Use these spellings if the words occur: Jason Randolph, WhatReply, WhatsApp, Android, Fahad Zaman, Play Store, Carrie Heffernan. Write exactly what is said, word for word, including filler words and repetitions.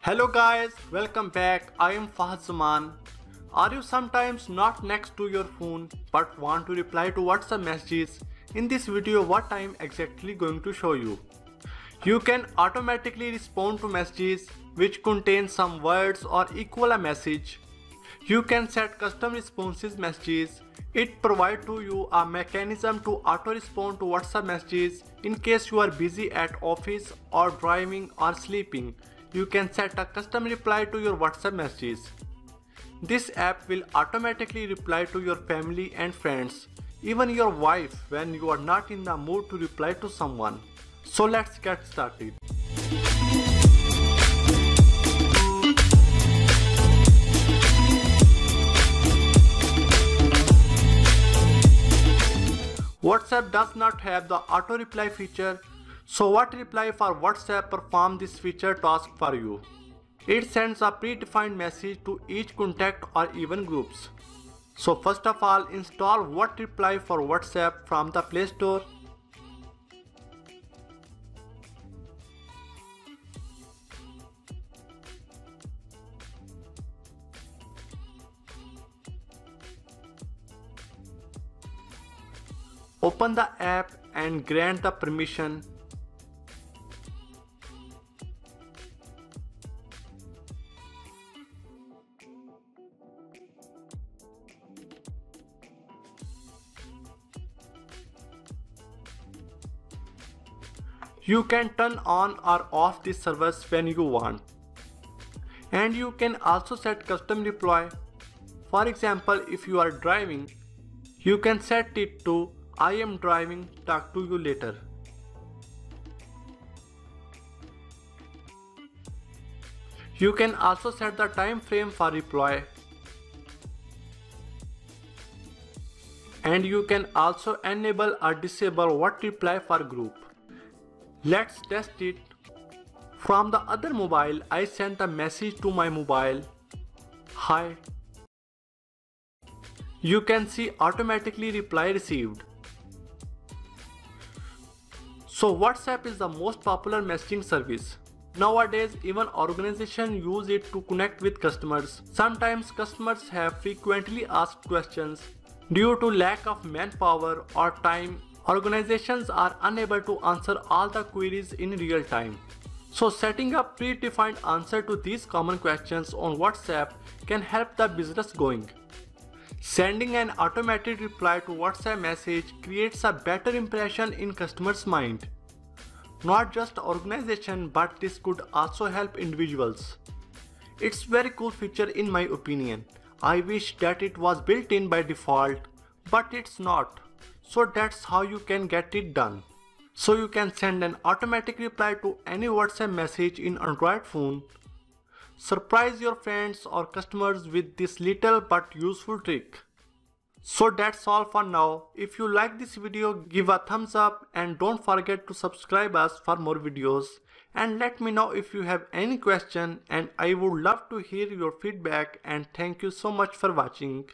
Hello guys, welcome back. I am Fahad Zaman. Are you sometimes not next to your phone but want to reply to WhatsApp messages? In this video, what I am exactly going to show you. You can automatically respond to messages which contain some words or equal a message. You can set custom responses messages. It provides to you a mechanism to auto-respond to WhatsApp messages in case you are busy at office or driving or sleeping. You can set a custom reply to your WhatsApp messages. This app will automatically reply to your family and friends, even your wife, when you are not in the mood to reply to someone. So let's get started. WhatsApp does not have the auto reply feature, so WhatReply for WhatsApp performs this feature task for you. It sends a predefined message to each contact or even groups. So first of all, install WhatReply for WhatsApp from the Play Store. Open the app and grant the permission. You can turn on or off this service when you want. And you can also set custom reply. For example, if you are driving, you can set it to I am driving, talk to you later. You can also set the time frame for reply. And you can also enable or disable WhatReply for group. Let's test it. From the other mobile, I sent a message to my mobile. Hi. You can see automatically reply received. So WhatsApp is the most popular messaging service. Nowadays, even organizations use it to connect with customers. Sometimes customers have frequently asked questions. Due to lack of manpower or time, organizations are unable to answer all the queries in real time. So setting up predefined answer to these common questions on WhatsApp can help the business going. Sending an automated reply to WhatsApp message creates a better impression in customers' mind. Not just organization, but this could also help individuals. It's very cool feature in my opinion. I wish that it was built in by default, but it's not. So that's how you can get it done. So you can send an automatic reply to any WhatsApp message in Android phone. Surprise your friends or customers with this little but useful trick. So that's all for now. If you like this video, give a thumbs up and don't forget to subscribe us for more videos. And let me know if you have any question, and I would love to hear your feedback, and thank you so much for watching.